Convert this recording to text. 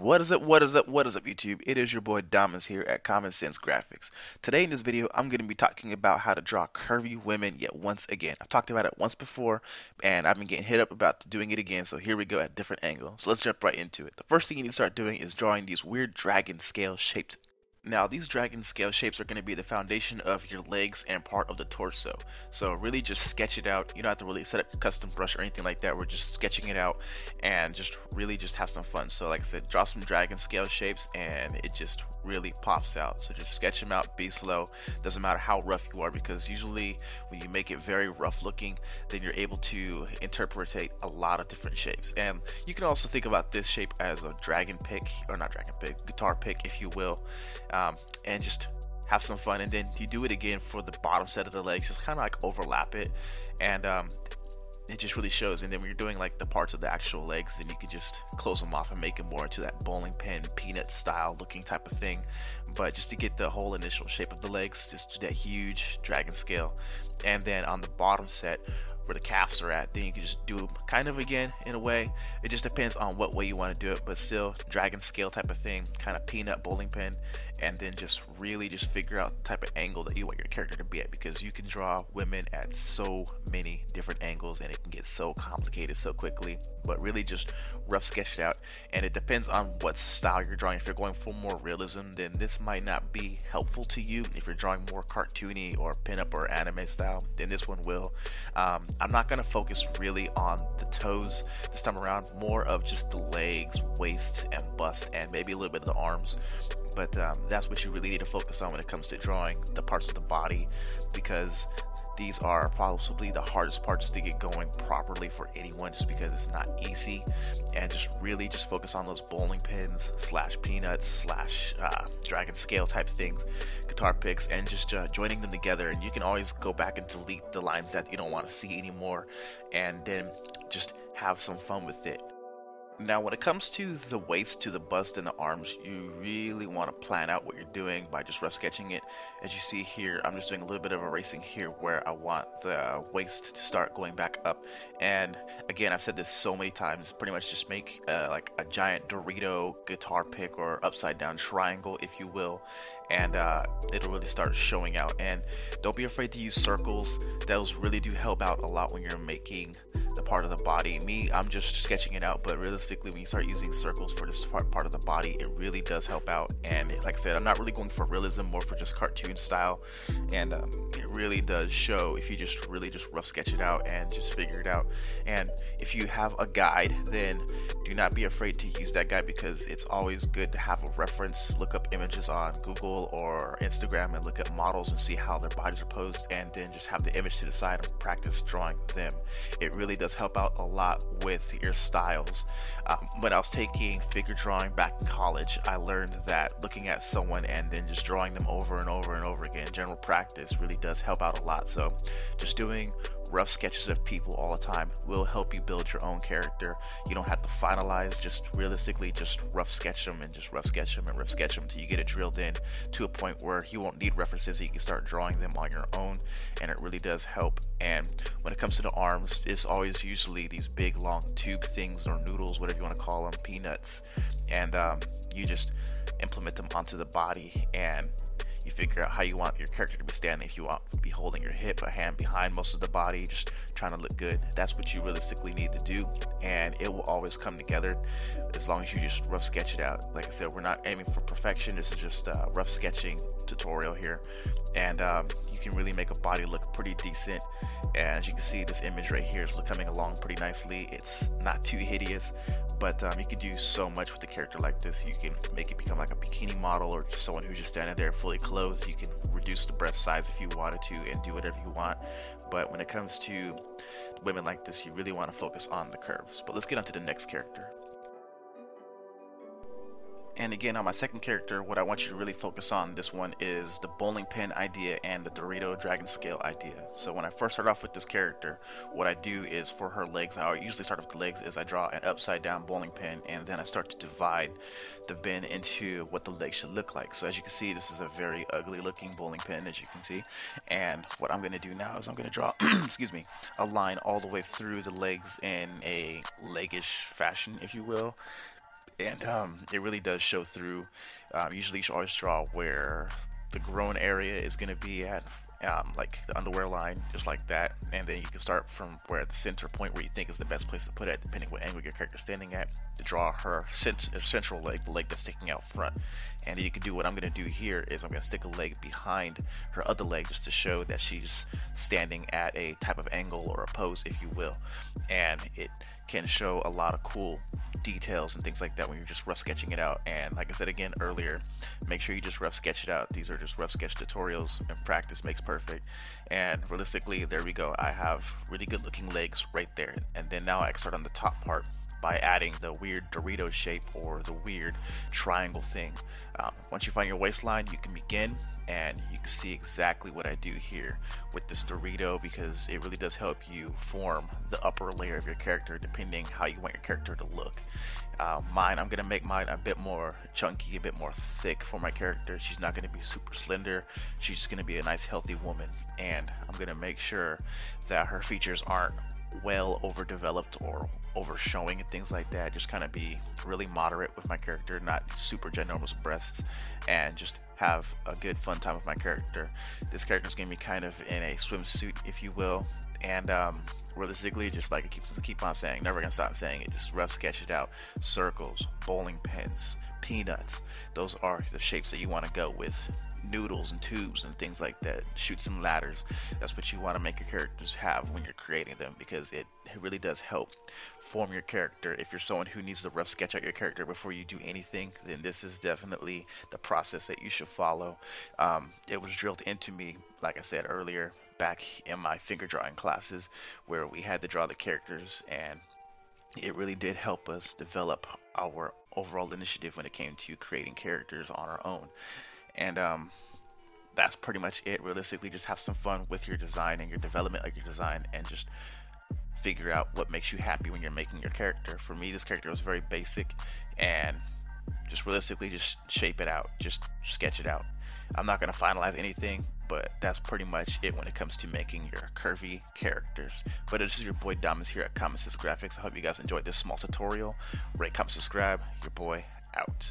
What is up YouTube? It is your boy Dominzs here at Common Sense Graphics. Today in this video I'm going to be talking about how to draw curvy women yet once again. I've talked about it once before and I've been getting hit up about doing it again, so here we go at a different angle. So let's jump right into it. The first thing you need to start doing is drawing these weird dragon scale shapes. Now these dragon scale shapes are going to be the foundation of your legs and part of the torso. So really just sketch it out. You don't have to really set up a custom brush or anything like that. We're just sketching it out and just have some fun. So like I said, draw some dragon scale shapes and it just really pops out. So just sketch them out, be slow. Doesn't matter how rough you are, because usually when you make it very rough looking, then you're able to interpretate a lot of different shapes. And you can also think about this shape as a guitar pick, if you will. And just have some fun, and then you do it again for the bottom set of the legs, just kind of like overlap it, and it just really shows. And then when you're doing like the parts of the actual legs, then you can just close them off and make it more into that bowling pin peanut style looking type of thing. But just to get the whole initial shape of the legs, just do that huge dragon scale. And then on the bottom set where the calves are at, then you can just do them kind of again in a way. It just depends on what way you want to do it, but still dragon scale type of thing, kind of peanut bowling pin. And then just really just figure out the type of angle that you want your character to be at, because you can draw women at so many different angles and it can get so complicated so quickly. But really just rough sketch it out, and it depends on what style you're drawing. If you're going for more realism, then this might not be helpful to you. If you're drawing more cartoony or pinup or anime style, then this one will. I'm not going to focus really on the toes this time around, more of just the legs, waist, and bust, and maybe a little bit of the arms. But that's what you really need to focus on when it comes to drawing the parts of the body, because these are possibly the hardest parts to get going properly for anyone, just because it's not easy. And just really just focus on those bowling pins / peanuts / dragon scale type things, guitar picks, and just joining them together. And you can always go back and delete the lines that you don't want to see anymore, and then just have some fun with it. Now when it comes to the waist, to the bust, and the arms, you really want to plan out what you're doing by just rough sketching it. As you see here, I'm just doing a little bit of erasing here where I want the waist to start going back up. And again, I've said this so many times, pretty much just make like a giant Dorito guitar pick or upside down triangle, if you will, and it'll really start showing out. And don't be afraid to use circles. Those really do help out a lot when you're making the part of the body. Me, I'm just sketching it out, but realistically when you start using circles for this part of the body, it really does help out. And like I said, I'm not really going for realism, more for just cartoon style. And it really does show if you just really just rough sketch it out and just figure it out. And if you have a guide, then do not be afraid to use that guide, because it's always good to have a reference. Look up images on Google or Instagram and look up models and see how their bodies are posed, and then just have the image to the side and practice drawing them. It really does help out a lot with your styles. When I was taking figure drawing back in college, I learned that looking at someone and then just drawing them over and over and over again, general practice really does help out a lot. So just doing rough sketches of people all the time will help you build your own character. You don't have to finalize, just realistically just rough sketch them and just rough sketch them and rough sketch them until you get it drilled in to a point where you won't need references. You can start drawing them on your own, and it really does help. And when it comes to the arms, it's always usually these big long tube things or noodles, whatever you want to call them, peanuts. And you just implement them onto the body, and you figure out how you want your character to be standing. If you want to be holding your hip, a hand behind most of the body, just trying to look good, that's what you realistically need to do, and it will always come together as long as you just rough sketch it out. Like I said, we're not aiming for perfection. This is just a rough sketching tutorial here, and you can really make a body look pretty decent. And as you can see, this image right here is coming along pretty nicely. It's not too hideous, but you can do so much with a character like this. You can make it become like a bikini model, or just someone who's just standing there fully clothed. You can reduce the breast size if you wanted to and do whatever you want. But when it comes to women like this, you really want to focus on the curves. But let's get on to the next character. And again, on my second character, what I want you to really focus on this one is the bowling pin idea and the Dorito dragon scale idea. So when I first start off with this character, what I do is for her legs, I usually start with the legs, is I draw an upside down bowling pin, and then I start to divide the bin into what the legs should look like. So as you can see, this is a very ugly looking bowling pin, as you can see. And what I'm going to do now is I'm going to draw excuse me, a line all the way through the legs in a leggish fashion, if you will. and it really does show through. Usually you should always draw where the grown area is going to be at, like the underwear line, just like that, and then you can start from where the center point where you think is the best place to put it, depending what angle your character's standing at, to draw her central leg, the leg that's sticking out front. And then you can do what I'm going to do here is I'm going to stick a leg behind her other leg just to show that she's standing at a type of angle or a pose, if you will, and it can show a lot of cool details and things like that when you're just rough sketching it out. And like I said again earlier, make sure you just rough sketch it out. These are just rough sketch tutorials, and practice makes perfect. And realistically, there we go, I have really good looking legs right there. And then now I start on the top part by adding the weird Dorito shape or the weird triangle thing. Once you find your waistline, you can begin, and you can see exactly what I do here with this Dorito, because it really does help you form the upper layer of your character depending how you want your character to look. Mine, I'm gonna make mine a bit more chunky, a bit more thick for my character. She's not gonna be super slender, she's just gonna be a nice healthy woman, and I'm gonna make sure that her features aren't well overdeveloped or overshowing and things like that. Just kind of be really moderate with my character, not super ginormous breasts, and just have a good fun time with my character. This character is going to be kind of in a swimsuit, if you will, and realistically, just like I keep on saying, never gonna stop saying it, just rough sketch it out. Circles, bowling pins, peanuts, those are the shapes that you want to go with. Noodles and tubes and things like that, shoots and ladders, that's what you want to make your characters have when you're creating them, because it really does help form your character. If you're someone who needs to rough sketch out your character before you do anything, then this is definitely the process that you should follow. It was drilled into me, like I said earlier, back in my finger drawing classes, where we had to draw the characters, and it really did help us develop our overall initiative when it came to creating characters on our own. And that's pretty much it. Realistically, just have some fun with your design and your development of your design, and just figure out what makes you happy when you're making your character. For me, this character was very basic, and just realistically just shape it out, just sketch it out. I'm not going to finalize anything, but that's pretty much it when it comes to making your curvy characters. But this is your boy Dominzs here at Common Sense Graphics. I hope you guys enjoyed this small tutorial. Rate, comment, subscribe. Your boy out.